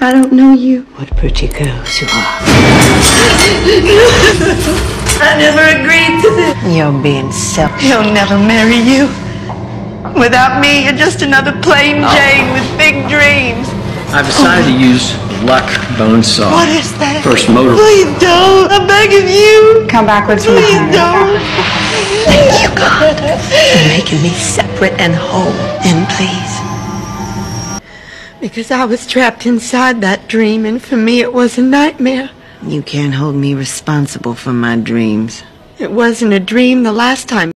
I don't know you. What pretty girls you are. I never agreed to this. You're being selfish. He'll never marry you. Without me, you're just another plain Jane with big dreams. I've decided to use Luck Bone Saw. What is that? First motor. Please don't. I'm begging you. Come backwards from the corner. Please don't. Thank you, God, for making me separate and whole. And please. Because I was trapped inside that dream, and for me it was a nightmare. You can't hold me responsible for my dreams. It wasn't a dream the last time.